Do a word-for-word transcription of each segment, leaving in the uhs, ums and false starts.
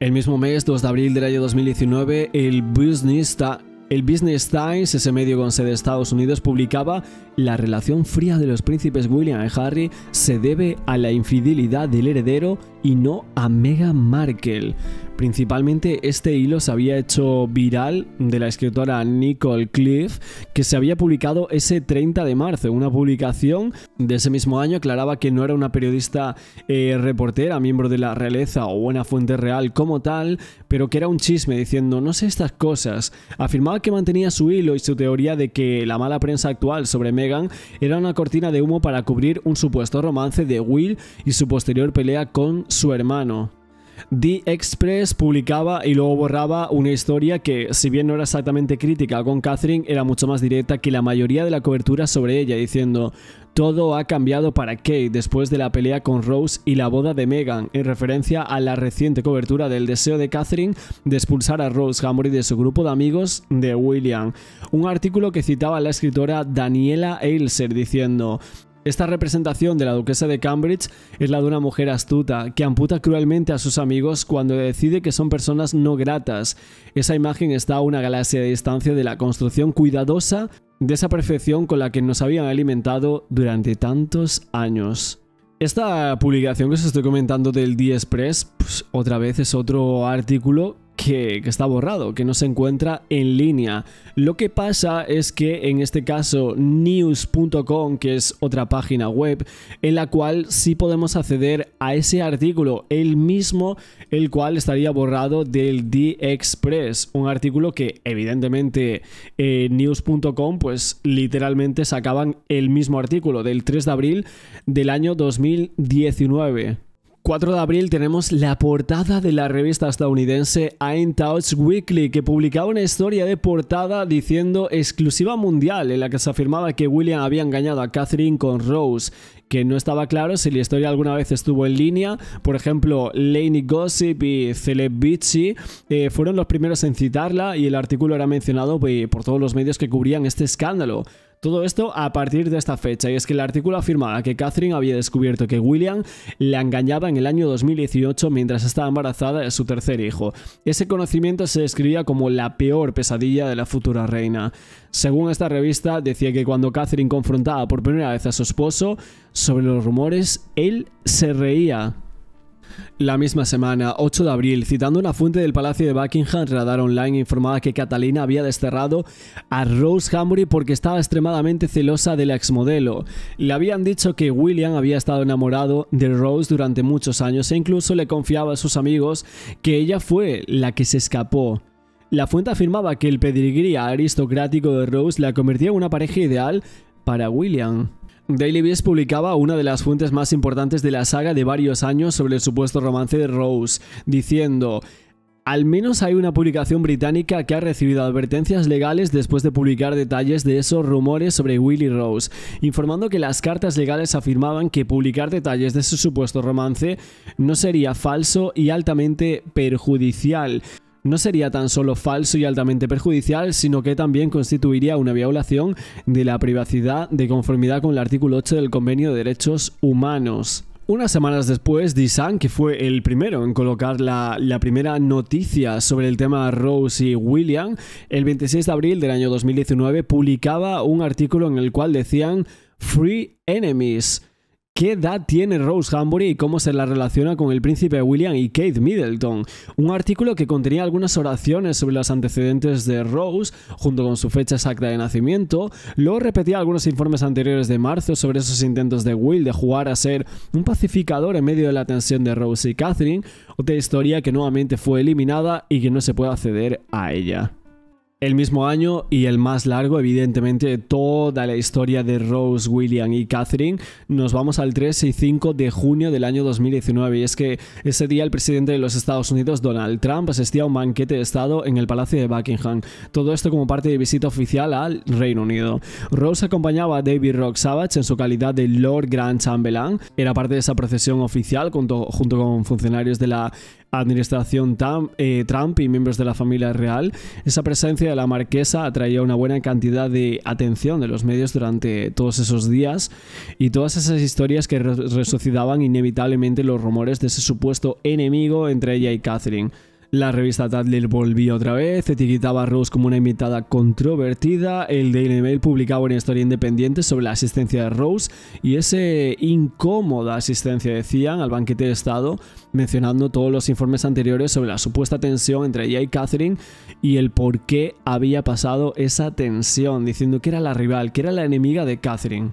El mismo mes, dos de abril del año dos mil diecinueve, el Business, el Business Times, ese medio con sede de Estados Unidos, publicaba: la relación fría de los príncipes William y Harry se debe a la infidelidad del heredero y no a Meghan Markle. Principalmente este hilo se había hecho viral de la escritora Nicole Cliff, que se había publicado ese treinta de marzo. Una publicación de ese mismo año aclaraba que no era una periodista eh, reportera, miembro de la realeza o una fuente real como tal, pero que era un chisme diciendo no sé estas cosas. Afirmaba que mantenía su hilo y su teoría de que la mala prensa actual sobre Meghan era una cortina de humo para cubrir un supuesto romance de Will y su posterior pelea con su hermano. The Express publicaba y luego borraba una historia que, si bien no era exactamente crítica con Catherine, era mucho más directa que la mayoría de la cobertura sobre ella, diciendo: todo ha cambiado para Kate después de la pelea con Rose y la boda de Meghan, en referencia a la reciente cobertura del deseo de Catherine de expulsar a Rose Hanbury de su grupo de amigos de William. Un artículo que citaba a la escritora Daniela Ailser diciendo: esta representación de la duquesa de Cambridge es la de una mujer astuta, que amputa cruelmente a sus amigos cuando decide que son personas no gratas. Esa imagen está a una galaxia de distancia de la construcción cuidadosa de esa perfección con la que nos habían alimentado durante tantos años. Esta publicación que os estoy comentando del The Express, pues, otra vez es otro artículo Que, que está borrado, que no se encuentra en línea. Lo que pasa es que en este caso news punto com, que es otra página web en la cual sí podemos acceder a ese artículo, el mismo el cual estaría borrado del The Express, un artículo que evidentemente eh, news punto com pues literalmente sacaban el mismo artículo del tres de abril del año dos mil diecinueve. cuatro de abril tenemos la portada de la revista estadounidense In Touch Weekly, que publicaba una historia de portada diciendo exclusiva mundial, en la que se afirmaba que William había engañado a Catherine con Rose, que no estaba claro si la historia alguna vez estuvo en línea. Por ejemplo, Lainey Gossip y Celebici eh, fueron los primeros en citarla y el artículo era mencionado pues, por todos los medios que cubrían este escándalo. Todo esto a partir de esta fecha, y es que el artículo afirmaba que Catherine había descubierto que William la engañaba en el año dos mil dieciocho mientras estaba embarazada de su tercer hijo. Ese conocimiento se describía como la peor pesadilla de la futura reina. Según esta revista, decía que cuando Catherine confrontaba por primera vez a su esposo sobre los rumores, él se reía. La misma semana, ocho de abril, citando una fuente del Palacio de Buckingham, Radar Online informaba que Catalina había desterrado a Rose Hanbury porque estaba extremadamente celosa de la exmodelo. Le habían dicho que William había estado enamorado de Rose durante muchos años e incluso le confiaba a sus amigos que ella fue la que se escapó. La fuente afirmaba que el pedigrí aristocrático de Rose la convertía en una pareja ideal para William. Daily Beast publicaba una de las fuentes más importantes de la saga de varios años sobre el supuesto romance de Rose, diciendo: al menos hay una publicación británica que ha recibido advertencias legales después de publicar detalles de esos rumores sobre Will y Rose, informando que las cartas legales afirmaban que publicar detalles de su supuesto romance no sería falso y altamente perjudicial. No sería tan solo falso y altamente perjudicial, sino que también constituiría una violación de la privacidad de conformidad con el artículo ocho del Convenio de Derechos Humanos. Unas semanas después, The Sun, que fue el primero en colocar la, la primera noticia sobre el tema Rose y William, el veintiséis de abril del año dos mil diecinueve publicaba un artículo en el cual decían Free Enemies. ¿Qué edad tiene Rose Hanbury y cómo se la relaciona con el príncipe William y Kate Middleton? Un artículo que contenía algunas oraciones sobre los antecedentes de Rose, junto con su fecha exacta de nacimiento. Luego repetía algunos informes anteriores de marzo sobre esos intentos de Will de jugar a ser un pacificador en medio de la tensión de Rose y Catherine, otra historia que nuevamente fue eliminada y que no se puede acceder a ella. El mismo año, y el más largo, evidentemente, toda la historia de Rose, William y Catherine, nos vamos al tres y cinco de junio del año dos mil diecinueve. Y es que ese día el presidente de los Estados Unidos, Donald Trump, asistía a un banquete de Estado en el Palacio de Buckingham. Todo esto como parte de visita oficial al Reino Unido. Rose acompañaba a David Rock Savage en su calidad de Lord Grand Chamberlain. Era parte de esa procesión oficial junto, junto con funcionarios de la administración Trump, eh, Trump y miembros de la familia real, esa presencia de la marquesa atraía una buena cantidad de atención de los medios durante todos esos días, y todas esas historias que resucitaban inevitablemente los rumores de ese supuesto enemigo entre ella y Catherine. La revista Tatler volvía otra vez, etiquetaba a Rose como una invitada controvertida, el Daily Mail publicaba una historia independiente sobre la asistencia de Rose y esa incómoda asistencia, decían, al banquete de estado, mencionando todos los informes anteriores sobre la supuesta tensión entre ella y Catherine y el por qué había pasado esa tensión, diciendo que era la rival, que era la enemiga de Catherine.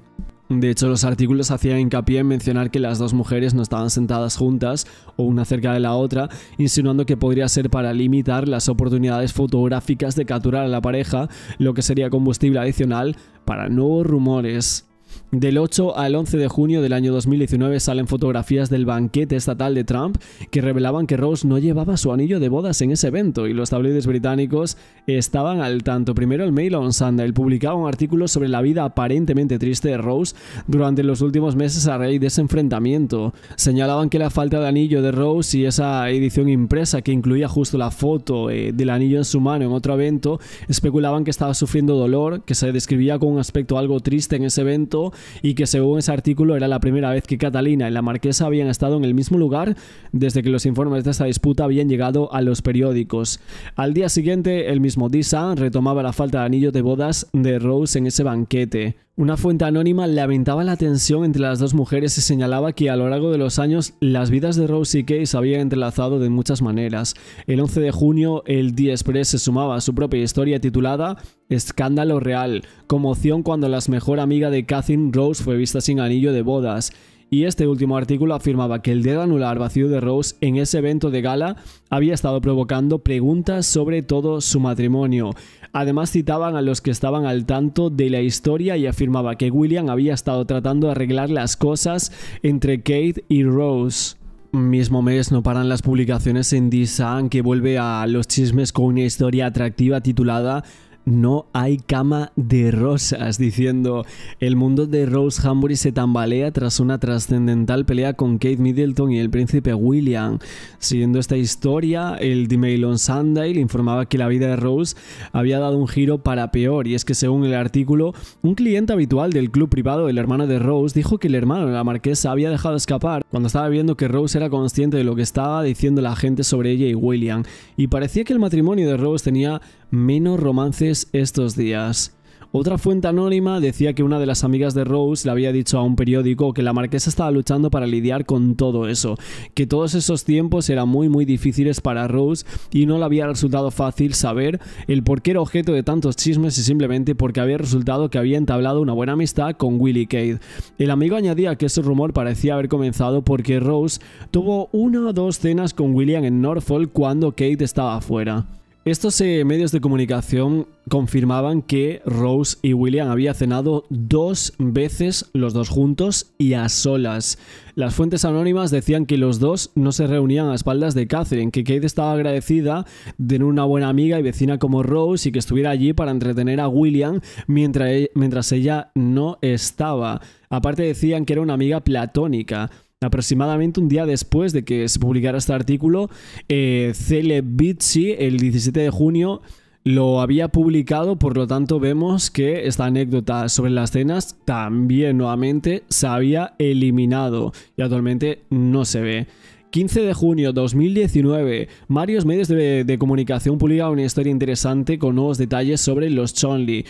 De hecho, los artículos hacían hincapié en mencionar que las dos mujeres no estaban sentadas juntas o una cerca de la otra, insinuando que podría ser para limitar las oportunidades fotográficas de capturar a la pareja, lo que sería combustible adicional para nuevos rumores. Del ocho al once de junio del año dos mil diecinueve salen fotografías del banquete estatal de Trump que revelaban que Rose no llevaba su anillo de bodas en ese evento, y los tabloides británicos estaban al tanto. Primero el Mail on Sunday publicaba un artículo sobre la vida aparentemente triste de Rose durante los últimos meses a raíz de ese enfrentamiento. Señalaban que la falta de anillo de Rose y esa edición impresa que incluía justo la foto eh, del anillo en su mano en otro evento, especulaban que estaba sufriendo dolor, que se describía con un aspecto algo triste en ese evento, y que según ese artículo era la primera vez que Catalina y la marquesa habían estado en el mismo lugar desde que los informes de esta disputa habían llegado a los periódicos. Al día siguiente, el mismo The Sun retomaba la falta de anillo de bodas de Rose en ese banquete. Una fuente anónima lamentaba la tensión entre las dos mujeres y señalaba que a lo largo de los años las vidas de Rose y Kay se habían entrelazado de muchas maneras. El once de junio el Daily Express se sumaba a su propia historia titulada Escándalo real, conmoción cuando la mejor amiga de Catherine, Rose, fue vista sin anillo de bodas. Y este último artículo afirmaba que el dedo anular vacío de Rose en ese evento de gala había estado provocando preguntas sobre todo su matrimonio. Además citaban a los que estaban al tanto de la historia y afirmaba que William había estado tratando de arreglar las cosas entre Kate y Rose. Mismo mes no paran las publicaciones en The Sun, que vuelve a los chismes con una historia atractiva titulada No hay cama de rosas, diciendo: el mundo de Rose Hanbury se tambalea tras una trascendental pelea con Kate Middleton y el príncipe William. Siguiendo esta historia, el The Mail on Sunday informaba que la vida de Rose había dado un giro para peor, y es que según el artículo, un cliente habitual del club privado del hermano de Rose dijo que el hermano de la marquesa había dejado escapar cuando estaba viendo que Rose era consciente de lo que estaba diciendo la gente sobre ella y William, y parecía que el matrimonio de Rose tenía menos romances estos días. Otra fuente anónima decía que una de las amigas de Rose le había dicho a un periódico que la marquesa estaba luchando para lidiar con todo eso, que todos esos tiempos eran muy muy difíciles para Rose y no le había resultado fácil saber el por qué era objeto de tantos chismes, y simplemente porque había resultado que había entablado una buena amistad con Willie Kate. El amigo añadía que ese rumor parecía haber comenzado porque Rose tuvo una o dos cenas con William en Norfolk cuando Kate estaba afuera. Estos eh, medios de comunicación confirmaban que Rose y William habían cenado dos veces los dos juntos y a solas. Las fuentes anónimas decían que los dos no se reunían a espaldas de Catherine, que Kate estaba agradecida de tener una buena amiga y vecina como Rose y que estuviera allí para entretener a William mientras ella, mientras ella no estaba. Aparte decían que era una amiga platónica. Aproximadamente un día después de que se publicara este artículo, eh, Celebici, el diecisiete de junio, lo había publicado. Por lo tanto, vemos que esta anécdota sobre las cenas también nuevamente se había eliminado y actualmente no se ve. quince de junio de dos mil diecinueve, varios medios de, de comunicación publicaban una historia interesante con nuevos detalles sobre los Cholmondeley.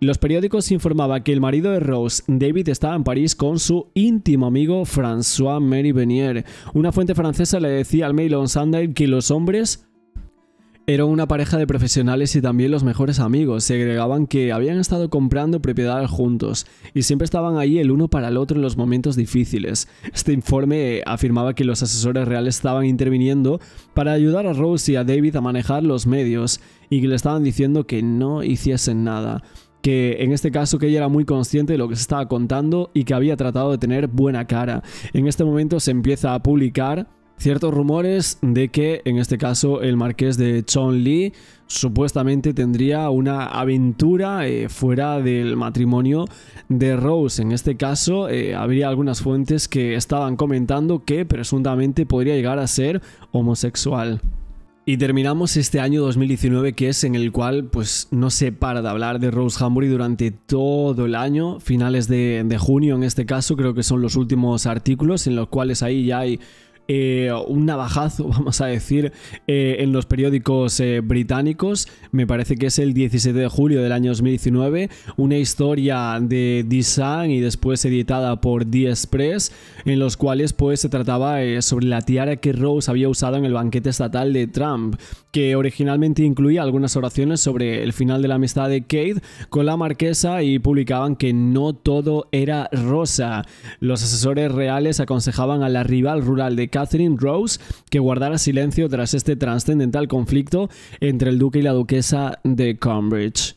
Los periódicos informaban que el marido de Rose, David, estaba en París con su íntimo amigo François-Marie Venier. Una fuente francesa le decía al Mail on Sunday que los hombres eran una pareja de profesionales y también los mejores amigos. Se agregaban que habían estado comprando propiedades juntos y siempre estaban ahí el uno para el otro en los momentos difíciles. Este informe afirmaba que los asesores reales estaban interviniendo para ayudar a Rose y a David a manejar los medios y que le estaban diciendo que no hiciesen nada. Que en este caso que ella era muy consciente de lo que se estaba contando y que había tratado de tener buena cara. En este momento se empieza a publicar ciertos rumores de que, en este caso, el marqués de Cholmondeley supuestamente tendría una aventura eh, fuera del matrimonio de Rose. En este caso, eh, habría algunas fuentes que estaban comentando que presuntamente podría llegar a ser homosexual. Y terminamos este año dos mil diecinueve, que es en el cual pues no se para de hablar de Rose Hanbury durante todo el año. Finales de, de junio, en este caso, creo que son los últimos artículos en los cuales ahí ya hay eh, un navajazo, vamos a decir, eh, en los periódicos eh, británicos. Me parece que es el diecisiete de julio del año dos mil diecinueve, una historia de The Sun y después editada por The Express, en los cuales pues se trataba eh, sobre la tiara que Rose había usado en el banquete estatal de Trump, que originalmente incluía algunas oraciones sobre el final de la amistad de Kate con la marquesa, y publicaban que no todo era rosa. Los asesores reales aconsejaban a la rival rural de Catherine, Rose, que guardara silencio tras este trascendental conflicto entre el duque y la duquesa de Cambridge.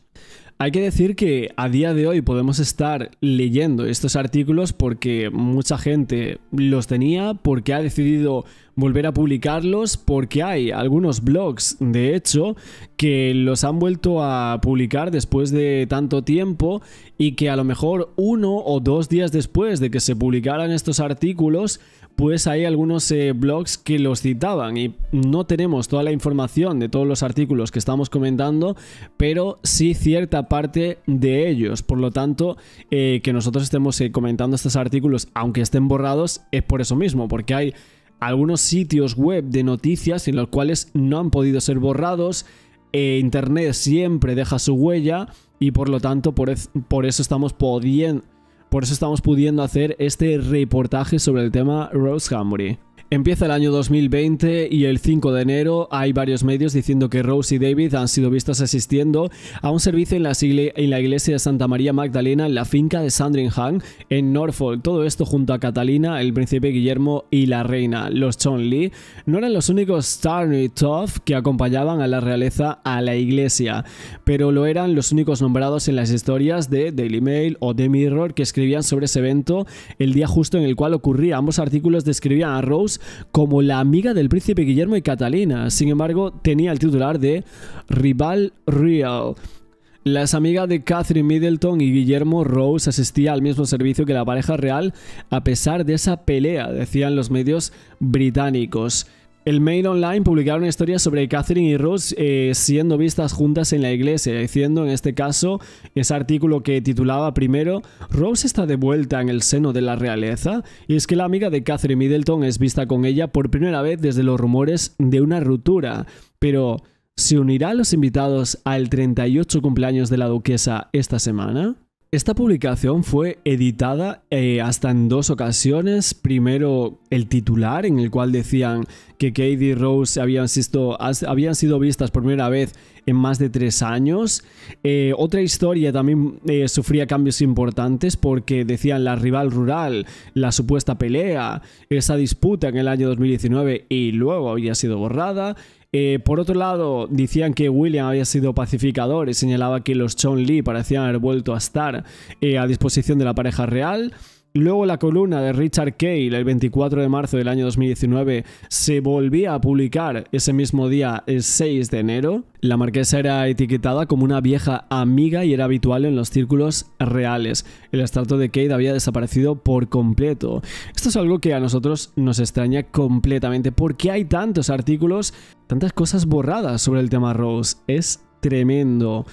Hay que decir que a día de hoy podemos estar leyendo estos artículos porque mucha gente los tenía, porque ha decidido volver a publicarlos, porque hay algunos blogs, de hecho, que los han vuelto a publicar después de tanto tiempo, y que a lo mejor uno o dos días después de que se publicaran estos artículos, pues hay algunos eh, blogs que los citaban, y no tenemos toda la información de todos los artículos que estamos comentando, pero sí cierta parte de ellos. Por lo tanto, eh, que nosotros estemos eh, comentando estos artículos, aunque estén borrados, es por eso mismo, porque hay algunos sitios web de noticias en los cuales no han podido ser borrados. eh, Internet siempre deja su huella, y por lo tanto, por, es, por eso estamos pudiendo... Por eso estamos pudiendo hacer este reportaje sobre el tema Rose Hanbury. Empieza el año dos mil veinte y el cinco de enero hay varios medios diciendo que Rose y David han sido vistos asistiendo a un servicio en la, en la iglesia de Santa María Magdalena, en la finca de Sandringham, en Norfolk. Todo esto junto a Catalina, el príncipe Guillermo y la reina. Los Cholmondeley no eran los únicos Tarny Toff que acompañaban a la realeza a la iglesia, pero lo eran los únicos nombrados en las historias de Daily Mail o The Mirror que escribían sobre ese evento, el día justo en el cual ocurría. Ambos artículos describían a Rose como la amiga del príncipe Guillermo y Catalina. Sin embargo, tenía el titular de Rival Real. Las amigas de Catherine Middleton y Guillermo, Rose asistía al mismo servicio que la pareja real a pesar de esa pelea, decían los medios británicos. El Mail Online publicaron una historia sobre Catherine y Rose eh, siendo vistas juntas en la iglesia, diciendo en este caso, ese artículo que titulaba primero, ¿Rose está de vuelta en el seno de la realeza? Y es que la amiga de Catherine Middleton es vista con ella por primera vez desde los rumores de una ruptura, pero ¿se unirá a los invitados al treinta y ocho cumpleaños de la duquesa esta semana? Esta publicación fue editada eh, hasta en dos ocasiones. Primero, el titular, en el cual decían que Kate y Rose habían sido, habían sido vistas por primera vez en más de tres años. Eh, otra historia también eh, sufría cambios importantes, porque decían la rival rural, la supuesta pelea, esa disputa en el año dos mil diecinueve y luego había sido borrada. Eh, por otro lado, decían que William había sido pacificador y señalaba que los Cholmondeley parecían haber vuelto a estar eh, a disposición de la pareja real. Luego la columna de Richard Kay, el veinticuatro de marzo del año dos mil diecinueve, se volvía a publicar ese mismo día, el seis de enero. La marquesa era etiquetada como una vieja amiga y era habitual en los círculos reales. El estrato de Kate había desaparecido por completo. Esto es algo que a nosotros nos extraña completamente. ¿Por qué hay tantos artículos? Tantas cosas borradas sobre el tema Rose. Es tremendo.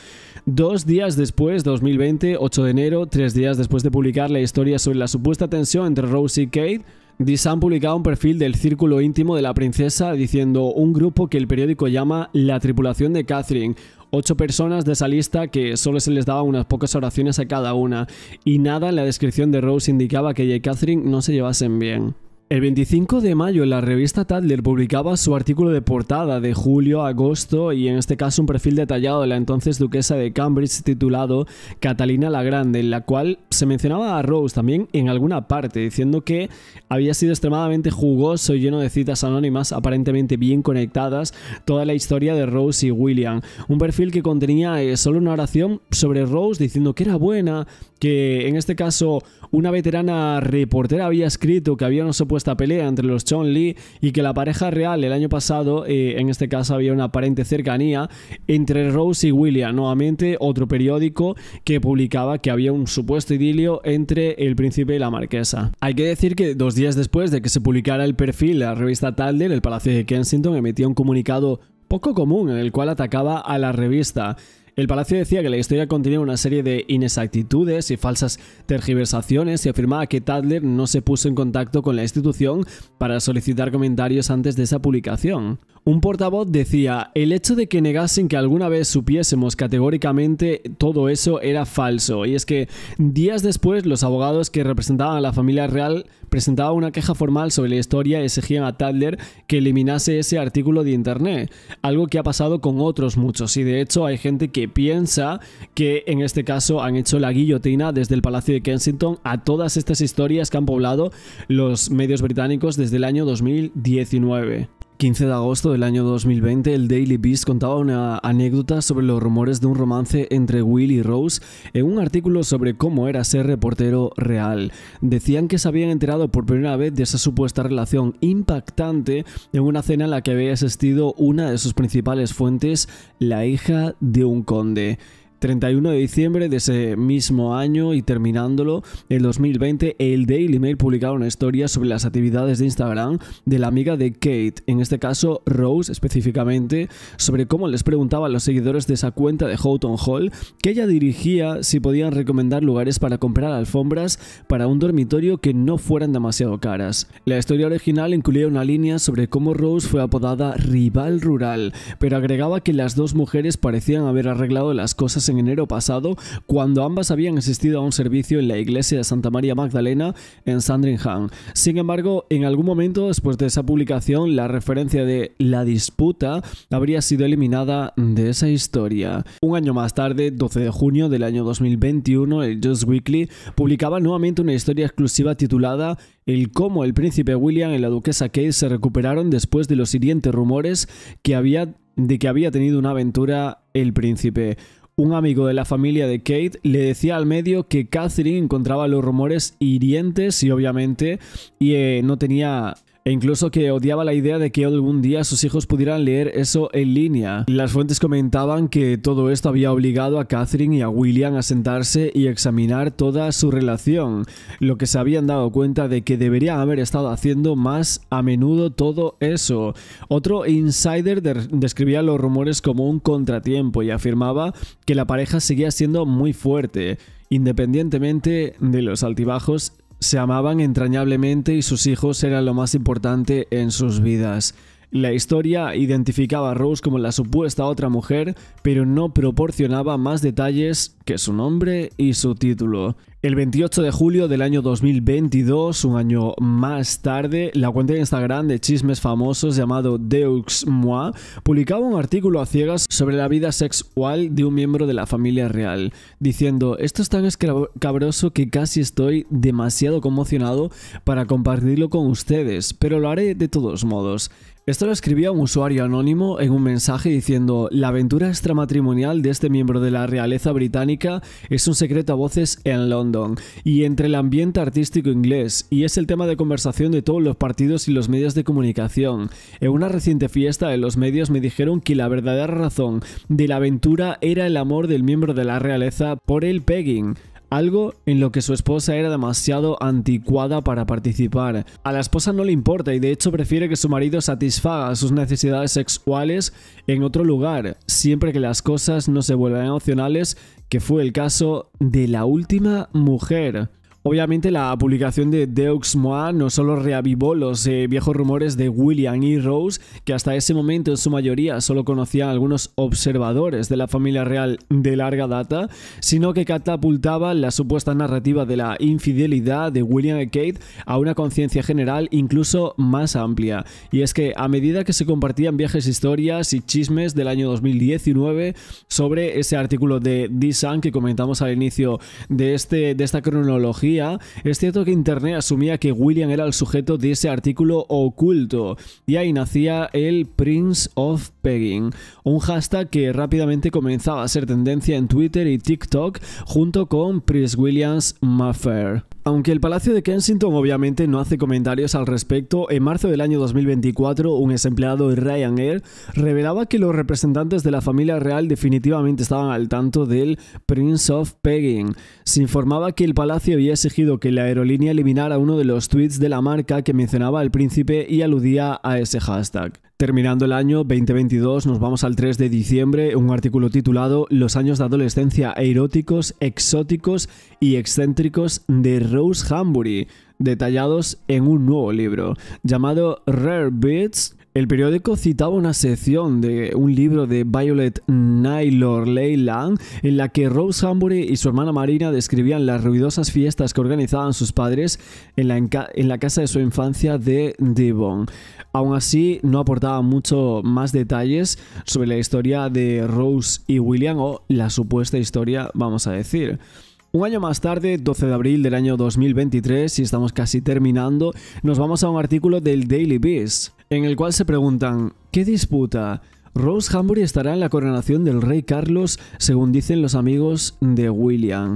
Dos días después, dos mil veinte, ocho de enero, tres días después de publicar la historia sobre la supuesta tensión entre Rose y Kate, The Sun publicaba un perfil del círculo íntimo de la princesa diciendo un grupo que el periódico llama la tripulación de Catherine. Ocho personas de esa lista que solo se les daban unas pocas oraciones a cada una, y nada en la descripción de Rose indicaba que ella y Catherine no se llevasen bien. El veinticinco de mayo la revista Tatler publicaba su artículo de portada de julio, agosto, y en este caso un perfil detallado de la entonces duquesa de Cambridge titulado Catalina la Grande, en la cual se mencionaba a Rose también en alguna parte, diciendo que había sido extremadamente jugoso y lleno de citas anónimas aparentemente bien conectadas toda la historia de Rose y William. Un perfil que contenía eh, solo una oración sobre Rose diciendo que era buena, que en este caso una veterana reportera había escrito que había una supuesta esta pelea entre los Chonli y que la pareja real el año pasado, eh, en este caso había una aparente cercanía entre Rose y William. Nuevamente otro periódico que publicaba que había un supuesto idilio entre el príncipe y la marquesa. Hay que decir que dos días después de que se publicara el perfil, la revista Tatler, el Palacio de Kensington emitía un comunicado poco común en el cual atacaba a la revista. El palacio decía que la historia contenía una serie de inexactitudes y falsas tergiversaciones y afirmaba que Tatler no se puso en contacto con la institución para solicitar comentarios antes de esa publicación. Un portavoz decía: el hecho de que negasen que alguna vez supiésemos categóricamente todo eso era falso. Y es que días después los abogados que representaban a la familia real presentaban una queja formal sobre la historia y exigían a Tatler que eliminase ese artículo de internet, algo que ha pasado con otros muchos, y de hecho hay gente que piensa que en este caso han hecho la guillotina desde el Palacio de Kensington a todas estas historias que han poblado los medios británicos desde el año dos mil diecinueve. quince de agosto del año dos mil veinte, el Daily Beast contaba una anécdota sobre los rumores de un romance entre Will y Rose en un artículo sobre cómo era ser reportero real. Decían que se habían enterado por primera vez de esa supuesta relación impactante en una cena en la que había asistido una de sus principales fuentes, la hija de un conde. treinta y uno de diciembre de ese mismo año y terminándolo, el dos mil veinte, el Daily Mail publicaba una historia sobre las actividades de Instagram de la amiga de Kate, en este caso Rose específicamente, sobre cómo les preguntaba a los seguidores de esa cuenta de Houghton Hall que ella dirigía si podían recomendar lugares para comprar alfombras para un dormitorio que no fueran demasiado caras. La historia original incluía una línea sobre cómo Rose fue apodada rival rural, pero agregaba que las dos mujeres parecían haber arreglado las cosas en en enero pasado, cuando ambas habían asistido a un servicio en la iglesia de Santa María Magdalena en Sandringham. Sin embargo, en algún momento después de esa publicación, la referencia de la disputa habría sido eliminada de esa historia. Un año más tarde, doce de junio del año dos mil veintiuno, el Just Weekly publicaba nuevamente una historia exclusiva titulada el cómo el príncipe William y la duquesa Kate se recuperaron después de los hirientes rumores que había, de que había tenido una aventura el príncipe. Un amigo de la familia de Kate le decía al medio que Catherine encontraba los rumores hirientes y obviamente y, eh, no tenía... e incluso que odiaba la idea de que algún día sus hijos pudieran leer eso en línea. Las fuentes comentaban que todo esto había obligado a Catherine y a William a sentarse y examinar toda su relación, lo que se habían dado cuenta de que deberían haber estado haciendo más a menudo todo eso. Otro insider describía los rumores como un contratiempo y afirmaba que la pareja seguía siendo muy fuerte, independientemente de los altibajos. Se amaban entrañablemente y sus hijos eran lo más importante en sus vidas. La historia identificaba a Rose como la supuesta otra mujer, pero no proporcionaba más detalles que su nombre y su título. El veintiocho de julio del año dos mil veintidós, un año más tarde, la cuenta de Instagram de chismes famosos llamado Deux Moi publicaba un artículo a ciegas sobre la vida sexual de un miembro de la familia real, diciendo: esto es tan escabroso que casi estoy demasiado conmocionado para compartirlo con ustedes, pero lo haré de todos modos. Esto lo escribía un usuario anónimo en un mensaje diciendo: la aventura extramatrimonial de este miembro de la realeza británica es un secreto a voces en London y entre el ambiente artístico inglés, y es el tema de conversación de todos los partidos y los medios de comunicación. En una reciente fiesta de los medios me dijeron que la verdadera razón de la aventura era el amor del miembro de la realeza por el pegging, algo en lo que su esposa era demasiado anticuada para participar. A la esposa no le importa y de hecho prefiere que su marido satisfaga sus necesidades sexuales en otro lugar, siempre que las cosas no se vuelvan opcionales, que fue el caso de la última mujer. Obviamente la publicación de Deux Moi no solo reavivó los eh, viejos rumores de William y Rose, que hasta ese momento en su mayoría solo conocían algunos observadores de la familia real de larga data, sino que catapultaba la supuesta narrativa de la infidelidad de William y Kate a una conciencia general incluso más amplia. Y es que a medida que se compartían viejas historias y chismes del año dos mil diecinueve sobre ese artículo de The Sun que comentamos al inicio de, este, de esta cronología, es cierto que Internet asumía que William era el sujeto de ese artículo oculto y ahí nacía el Prince of Pegging, un hashtag que rápidamente comenzaba a ser tendencia en Twitter y TikTok junto con Prince William's Maffair. Aunque el Palacio de Kensington obviamente no hace comentarios al respecto, en marzo del año dos mil veinticuatro un ex empleado de Ryanair revelaba que los representantes de la familia real definitivamente estaban al tanto del Prince of Pegging. Se informaba que el Palacio había exigido que la aerolínea eliminara uno de los tweets de la marca que mencionaba al príncipe y aludía a ese hashtag. Terminando el año veinte veintidós, nos vamos al tres de diciembre, un artículo titulado Los años de adolescencia eróticos, exóticos y excéntricos de Rose Hanbury, detallados en un nuevo libro llamado Rare Beats. El periódico citaba una sección de un libro de Violet Naylor-Leyland en la que Rose Hanbury y su hermana Marina describían las ruidosas fiestas que organizaban sus padres en la, en la casa de su infancia de Devon. Aún así, no aportaba mucho más detalles sobre la historia de Rose y William, o la supuesta historia, vamos a decir. Un año más tarde, doce de abril del año dos mil veintitrés, y estamos casi terminando, nos vamos a un artículo del Daily Beast, en el cual se preguntan, ¿qué disputa? Rose Hanbury estará en la coronación del rey Carlos, según dicen los amigos de William.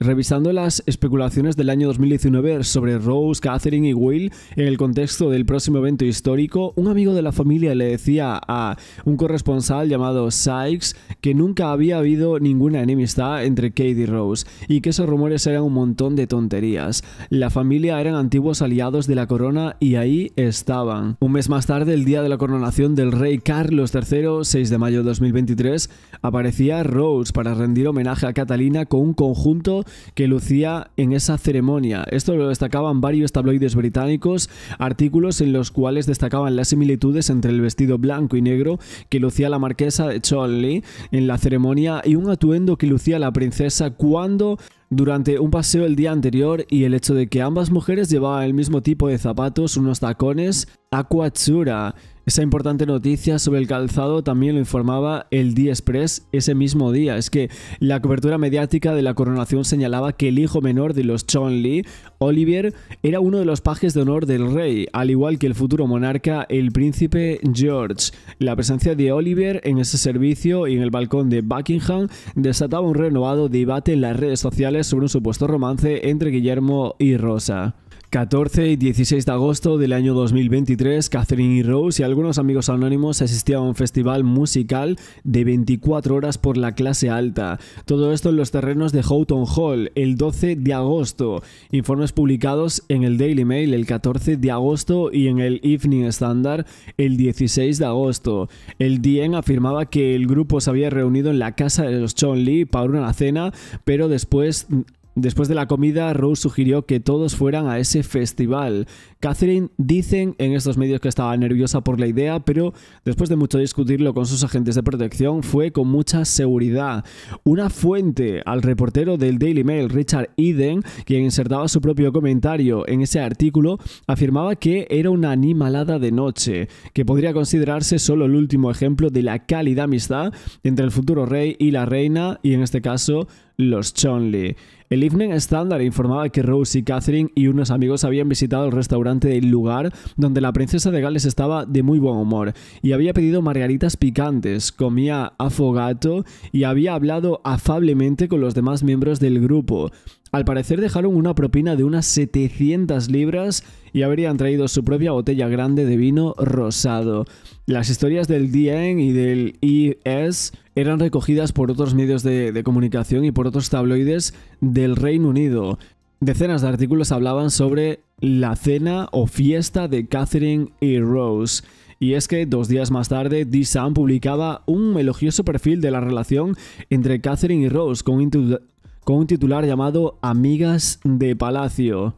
Revisando las especulaciones del año dos mil diecinueve sobre Rose, Catherine y Will en el contexto del próximo evento histórico, un amigo de la familia le decía a un corresponsal llamado Sykes que nunca había habido ninguna enemistad entre Kate y Rose y que esos rumores eran un montón de tonterías. La familia eran antiguos aliados de la corona y ahí estaban. Un mes más tarde, el día de la coronación del rey Carlos tercero, seis de mayo de dos mil veintitrés, aparecía Rose para rendir homenaje a Catalina con un conjunto que lucía en esa ceremonia. Esto lo destacaban varios tabloides británicos, artículos en los cuales destacaban las similitudes entre el vestido blanco y negro que lucía la marquesa de Cholmondeley en la ceremonia y un atuendo que lucía la princesa cuando... durante un paseo el día anterior, y el hecho de que ambas mujeres llevaban el mismo tipo de zapatos, unos tacones aquachura. Esa importante noticia sobre el calzado también lo informaba el Daily Express ese mismo día. Es que la cobertura mediática de la coronación señalaba que el hijo menor de los Cholmondeley, Oliver, era uno de los pajes de honor del rey, al igual que el futuro monarca, el príncipe George. La presencia de Oliver en ese servicio y en el balcón de Buckingham desataba un renovado debate en las redes sociales sobre un supuesto romance entre Guillermo y Rosa. catorce y dieciséis de agosto del año dos mil veintitrés, Catherine y Rose y algunos amigos anónimos asistían a un festival musical de veinticuatro horas por la clase alta. Todo esto en los terrenos de Houghton Hall el doce de agosto. Informes publicados en el Daily Mail el catorce de agosto y en el Evening Standard el dieciséis de agosto. El D N afirmaba que el grupo se había reunido en la casa de los Cholmondeley para una cena, pero después... Después de la comida, Rose sugirió que todos fueran a ese festival. Catherine, dicen en estos medios, que estaba nerviosa por la idea, pero después de mucho discutirlo con sus agentes de protección, fue con mucha seguridad. Una fuente al reportero del Daily Mail, Richard Eden, quien insertaba su propio comentario en ese artículo, afirmaba que era una animalada de noche, que podría considerarse solo el último ejemplo de la cálida amistad entre el futuro rey y la reina, y en este caso, los Cholmondeley. El Evening Standard informaba que Rose y Catherine y unos amigos habían visitado el restaurante del lugar, donde la princesa de Gales estaba de muy buen humor y había pedido margaritas picantes, comía affogato y había hablado afablemente con los demás miembros del grupo. Al parecer dejaron una propina de unas setecientas libras y habrían traído su propia botella grande de vino rosado. Las historias del D N y del E S eran recogidas por otros medios de, de comunicación y por otros tabloides del Reino Unido. Decenas de artículos hablaban sobre la cena o fiesta de Catherine y Rose. Y es que dos días más tarde, The Sun publicaba un elogioso perfil de la relación entre Catherine y Rose con intu- con un titular llamado Amigas de Palacio.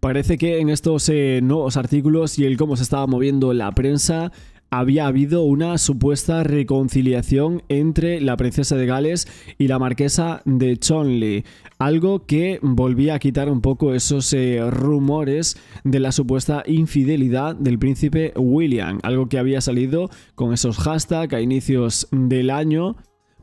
Parece que en estos eh, nuevos artículos y el cómo se estaba moviendo la prensa, había habido una supuesta reconciliación entre la princesa de Gales y la marquesa de Cholmondeley, algo que volvía a quitar un poco esos eh, rumores de la supuesta infidelidad del príncipe William, algo que había salido con esos hashtags a inicios del año.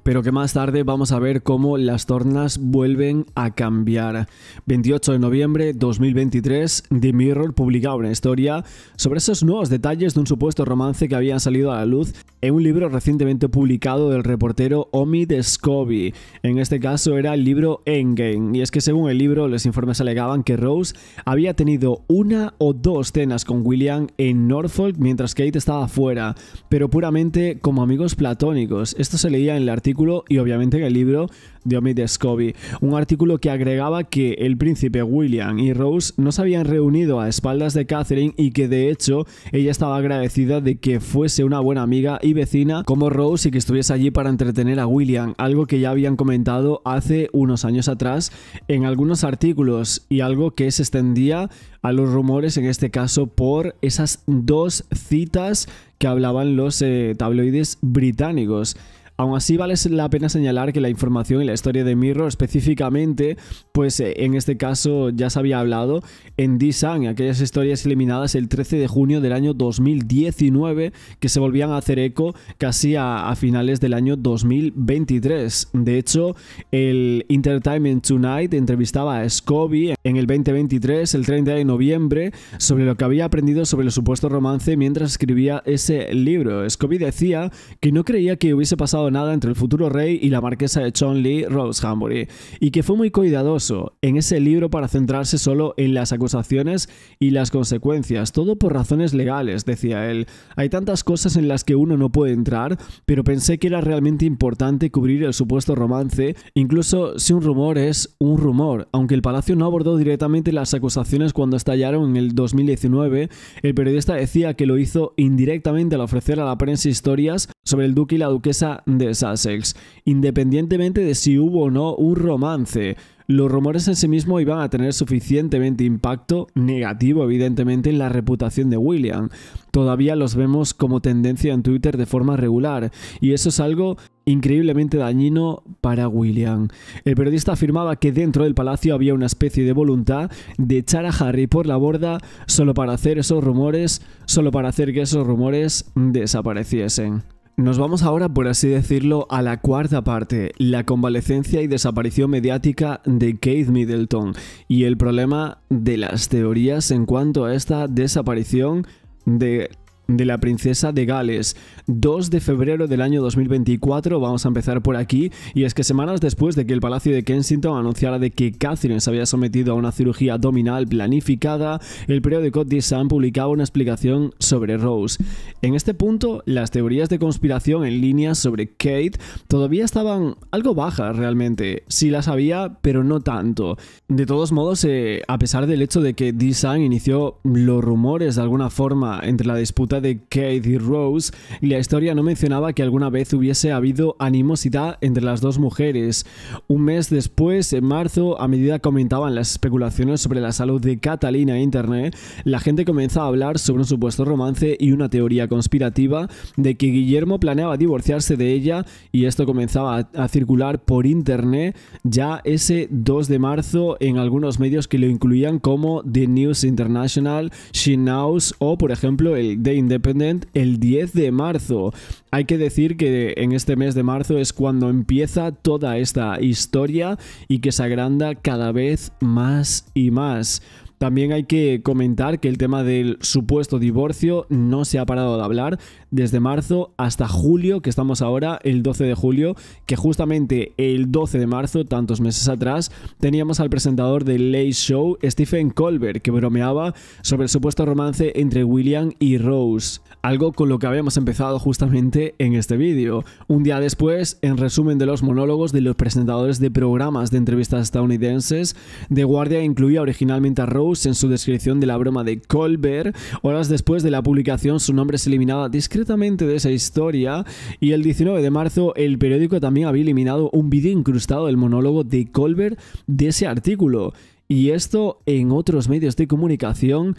pero que más tarde vamos a ver cómo las tornas vuelven a cambiar. veintiocho de noviembre de dos mil veintitrés, The Mirror publicaba una historia sobre esos nuevos detalles de un supuesto romance que habían salido a la luz en un libro recientemente publicado del reportero Omid Scobie. En este caso era el libro Endgame, y es que según el libro los informes alegaban que Rose había tenido una o dos cenas con William en Norfolk mientras Kate estaba fuera, pero puramente como amigos platónicos. Esto se leía en el artículo y obviamente en el libro de Omid Scobie, un artículo que agregaba que el príncipe William y Rose no se habían reunido a espaldas de Catherine y que de hecho ella estaba agradecida de que fuese una buena amiga y vecina como Rose y que estuviese allí para entretener a William, algo que ya habían comentado hace unos años atrás en algunos artículos y algo que se extendía a los rumores en este caso por esas dos citas que hablaban los eh, tabloides británicos. Aún así vale la pena señalar que la información y la historia de Mirror específicamente, pues en este caso ya se había hablado en The Sun, en aquellas historias eliminadas el trece de junio del año dos mil diecinueve que se volvían a hacer eco casi a, a finales del año dos mil veintitrés. De hecho, el Entertainment Tonight entrevistaba a Scobie en el veinte veintitrés, el treinta de noviembre, sobre lo que había aprendido sobre el supuesto romance mientras escribía ese libro. Scobie decía que no creía que hubiese pasado nada entre el futuro rey y la marquesa de Cholmondeley, Rose Hanbury, y que fue muy cuidadoso en ese libro para centrarse solo en las acusaciones y las consecuencias, todo por razones legales, decía él. Hay tantas cosas en las que uno no puede entrar, pero pensé que era realmente importante cubrir el supuesto romance, incluso si un rumor es un rumor. Aunque el palacio no abordó directamente las acusaciones cuando estallaron en el dos mil diecinueve, el periodista decía que lo hizo indirectamente al ofrecer a la prensa historias sobre el duque y la duquesa de Sussex, independientemente de si hubo o no un romance. Los rumores en sí mismos iban a tener suficientemente impacto negativo, evidentemente, en la reputación de William. Todavía los vemos como tendencia en Twitter de forma regular, y eso es algo increíblemente dañino para William. El periodista afirmaba que dentro del palacio había una especie de voluntad de echar a Harry por la borda solo para hacer esos rumores, solo para hacer que esos rumores desapareciesen. Nos vamos ahora, por así decirlo, a la cuarta parte, la convalecencia y desaparición mediática de Kate Middleton y el problema de las teorías en cuanto a esta desaparición de... de la princesa de Gales. Dos de febrero del año dos mil veinticuatro, vamos a empezar por aquí, y es que semanas después de que el Palacio de Kensington anunciara de que Catherine se había sometido a una cirugía abdominal planificada, el periódico The Sun publicaba una explicación sobre Rose. En este punto, las teorías de conspiración en línea sobre Kate todavía estaban algo bajas realmente. Sí las había, pero no tanto. De todos modos, eh, a pesar del hecho de que The Sun inició los rumores de alguna forma entre la disputa de Kate y Rose, la historia no mencionaba que alguna vez hubiese habido animosidad entre las dos mujeres. Un mes después, en marzo, a medida que comentaban las especulaciones sobre la salud de Catalina en internet, la gente comenzó a hablar sobre un supuesto romance y una teoría conspirativa de que Guillermo planeaba divorciarse de ella, y esto comenzaba a circular por internet ya ese dos de marzo en algunos medios que lo incluían como The News International, She Knows o, por ejemplo, el Daily Independent el diez de marzo. Hay que decir que en este mes de marzo es cuando empieza toda esta historia y que se agranda cada vez más y más. También hay que comentar que el tema del supuesto divorcio no se ha parado de hablar desde marzo hasta julio, que estamos ahora, el doce de julio, que justamente el doce de marzo, tantos meses atrás, teníamos al presentador del Late Show, Stephen Colbert, que bromeaba sobre el supuesto romance entre William y Rose, algo con lo que habíamos empezado justamente en este vídeo. Un día después, en resumen de los monólogos de los presentadores de programas de entrevistas estadounidenses, The Guardian incluía originalmente a Rose en su descripción de la broma de Colbert. Horas después de la publicación, su nombre se eliminaba discretamente de esa historia, y el diecinueve de marzo el periódico también había eliminado un vídeo incrustado del monólogo de Colbert de ese artículo. Y esto en otros medios de comunicación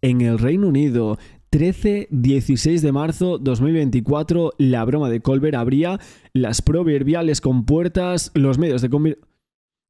en el Reino Unido. trece dieciséis de marzo dos mil veinticuatro, la broma de Colbert abría las proverbiales compuertas. Los medios de comunicación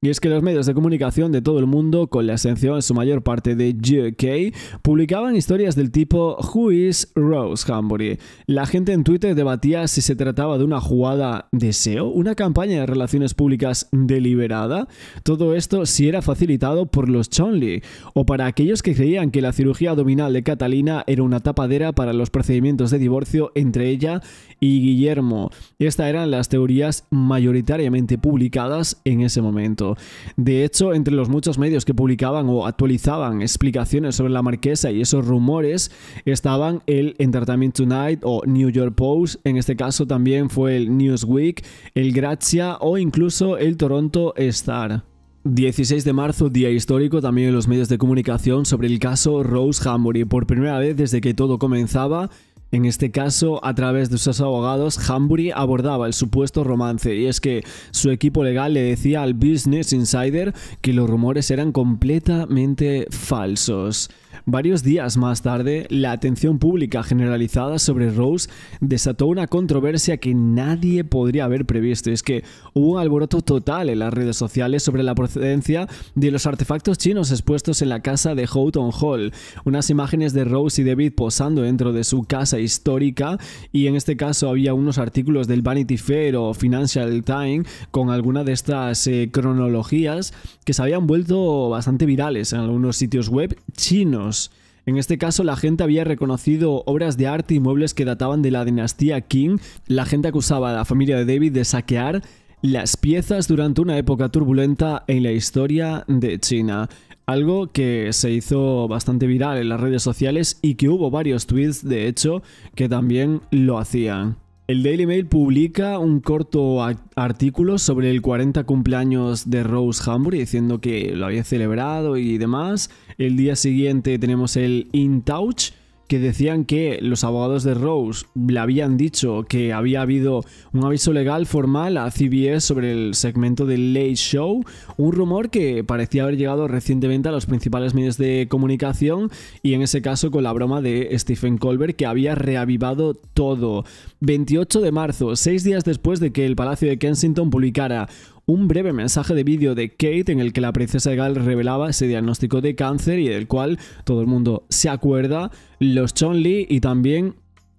Y es que los medios de comunicación de todo el mundo, con la excepción en su mayor parte de U K, publicaban historias del tipo "Who is Rose Hanbury?". La gente en Twitter debatía si se trataba de una jugada de S E O, una campaña de relaciones públicas deliberada. Todo esto si era facilitado por los Chonley, o para aquellos que creían que la cirugía abdominal de Catalina era una tapadera para los procedimientos de divorcio entre ella y Guillermo. Estas eran las teorías mayoritariamente publicadas en ese momento. De hecho, entre los muchos medios que publicaban o actualizaban explicaciones sobre la marquesa y esos rumores estaban el Entertainment Tonight o New York Post, en este caso también fue el Newsweek, el Grazia o incluso el Toronto Star. dieciséis de marzo, día histórico también en los medios de comunicación sobre el caso Rose Hanbury. Por primera vez desde que todo comenzaba, en este caso, a través de sus abogados, Hanbury abordaba el supuesto romance, y es que su equipo legal le decía al Business Insider que los rumores eran completamente falsos. Varios días más tarde, la atención pública generalizada sobre Rose desató una controversia que nadie podría haber previsto. Es que hubo un alboroto total en las redes sociales sobre la procedencia de los artefactos chinos expuestos en la casa de Houghton Hall. Unas imágenes de Rose y David posando dentro de su casa histórica, y en este caso había unos artículos del Vanity Fair o Financial Times con alguna de estas eh, cronologías que se habían vuelto bastante virales en algunos sitios web chinos. En este caso, la gente había reconocido obras de arte y muebles que databan de la dinastía Qing. La gente acusaba a la familia de David de saquear las piezas durante una época turbulenta en la historia de China. Algo que se hizo bastante viral en las redes sociales y que hubo varios tweets, de hecho, que también lo hacían. El Daily Mail publica un corto artículo sobre el cuarenta cumpleaños de Rose Hanbury, diciendo que lo había celebrado y demás. El día siguiente tenemos el In Touch, que decían que los abogados de Rose le habían dicho que había habido un aviso legal formal a C B S sobre el segmento del Late Show, un rumor que parecía haber llegado recientemente a los principales medios de comunicación, y en ese caso con la broma de Stephen Colbert que había reavivado todo. veintiocho de marzo, seis días después de que el Palacio de Kensington publicara un breve mensaje de vídeo de Kate en el que la princesa de Gales revelaba ese diagnóstico de cáncer y del cual todo el mundo se acuerda, los Chonley y también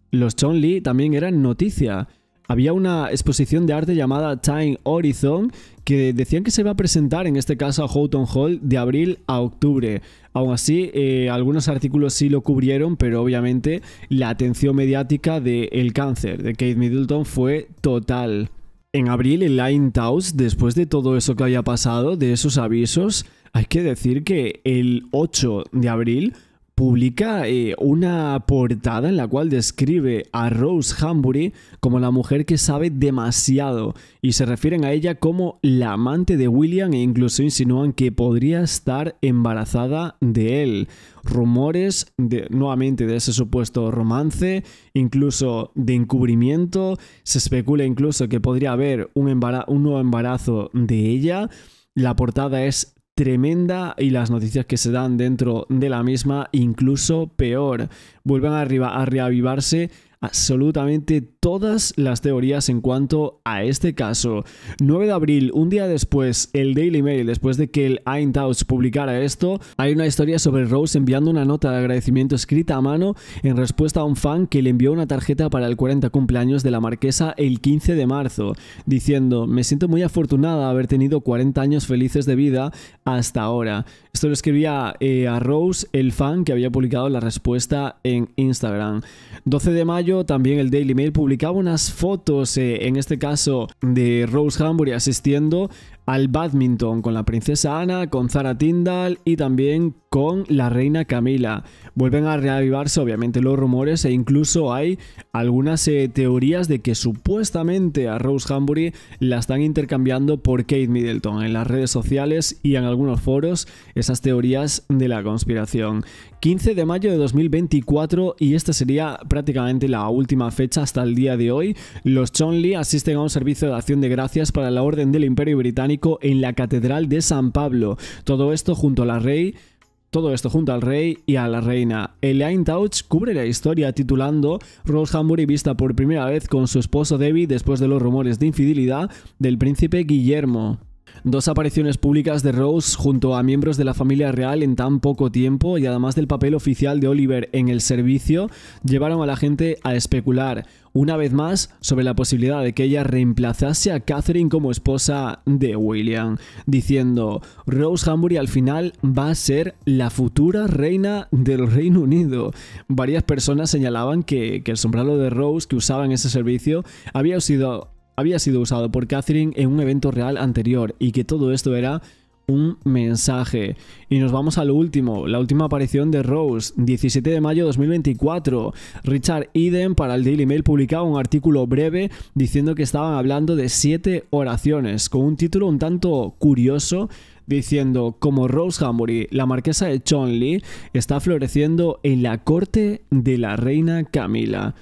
los Chonley también eran noticia. Había una exposición de arte llamada Time Horizon que decían que se iba a presentar en este caso a Houghton Hall de abril a octubre. Aún así, eh, algunos artículos sí lo cubrieron, pero obviamente la atención mediática del cáncer de Kate Middleton fue total. En abril, en Line Taos, después de todo eso que había pasado, de esos avisos, hay que decir que el ocho de abril publica eh, una portada en la cual describe a Rose Hanbury como la mujer que sabe demasiado, y se refieren a ella como la amante de William e incluso insinúan que podría estar embarazada de él. Rumores de, nuevamente de ese supuesto romance, incluso de encubrimiento. Se especula incluso que podría haber un, embarazo, un nuevo embarazo de ella. La portada es tremenda y las noticias que se dan dentro de la misma incluso peor. Vuelven arriba a reavivarse absolutamente todas las teorías en cuanto a este caso. nueve de abril, un día después, el Daily Mail, después de que el In Touch publicara esto, hay una historia sobre Rose enviando una nota de agradecimiento escrita a mano en respuesta a un fan que le envió una tarjeta para el cuarenta cumpleaños de la marquesa el quince de marzo, diciendo: "Me siento muy afortunada de haber tenido cuarenta años felices de vida hasta ahora". Esto lo escribía eh, a Rose el fan que había publicado la respuesta en Instagram. doce de mayo, también el Daily Mail publicaba unas fotos, eh, en este caso de Rose Hanbury asistiendo al bádminton con la princesa Ana, con Zara Tyndall y también con la reina Camilla. Vuelven a reavivarse obviamente los rumores e incluso hay algunas eh, teorías de que supuestamente a Rose Hanbury la están intercambiando por Kate Middleton en las redes sociales y en algunos foros, esas teorías de la conspiración. quince de mayo de dos mil veinticuatro, y esta sería prácticamente la última fecha hasta el día de hoy, los Chonley asisten a un servicio de acción de gracias para la Orden del Imperio Británico en la Catedral de San Pablo. Todo esto junto a la rey, todo esto junto al rey y a la reina. El In Touch cubre la historia titulando "Rose Hanbury vista por primera vez con su esposo David después de los rumores de infidelidad del príncipe Guillermo". Dos apariciones públicas de Rose junto a miembros de la familia real en tan poco tiempo y además del papel oficial de Oliver en el servicio llevaron a la gente a especular una vez más sobre la posibilidad de que ella reemplazase a Catherine como esposa de William, diciendo: Rose Hanbury al final va a ser la futura reina del Reino Unido. Varias personas señalaban que, que el sombrero de Rose que usaba en ese servicio había sido... había sido usado por Catherine en un evento real anterior y que todo esto era un mensaje. Y nos vamos a lo último, la última aparición de Rose, diecisiete de mayo de dos mil veinticuatro. Richard Eden para el Daily Mail publicaba un artículo breve diciendo que estaban hablando de siete oraciones, con un título un tanto curioso, diciendo: como Rose Hanbury, la marquesa de Cholmondeley, está floreciendo en la corte de la reina Camilla.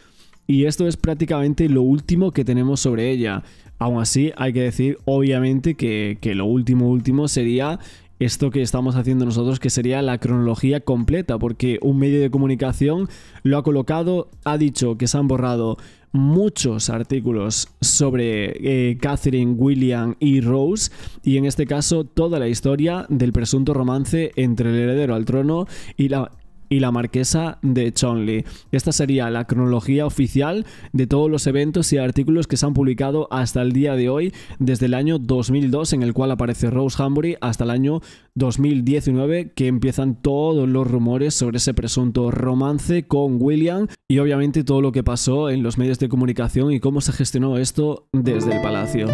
Y esto es prácticamente lo último que tenemos sobre ella. Aún así, hay que decir, obviamente, que, que lo último último sería esto que estamos haciendo nosotros, que sería la cronología completa, porque un medio de comunicación lo ha colocado, ha dicho que se han borrado muchos artículos sobre eh, Catherine, William y Rose, y en este caso toda la historia del presunto romance entre el heredero al trono y la... y la marquesa de Cholmondeley. Esta sería la cronología oficial de todos los eventos y artículos que se han publicado hasta el día de hoy, desde el año dos mil dos, en el cual aparece Rose Hanbury, hasta el año dos mil diecinueve, que empiezan todos los rumores sobre ese presunto romance con William y obviamente todo lo que pasó en los medios de comunicación y cómo se gestionó esto desde el palacio.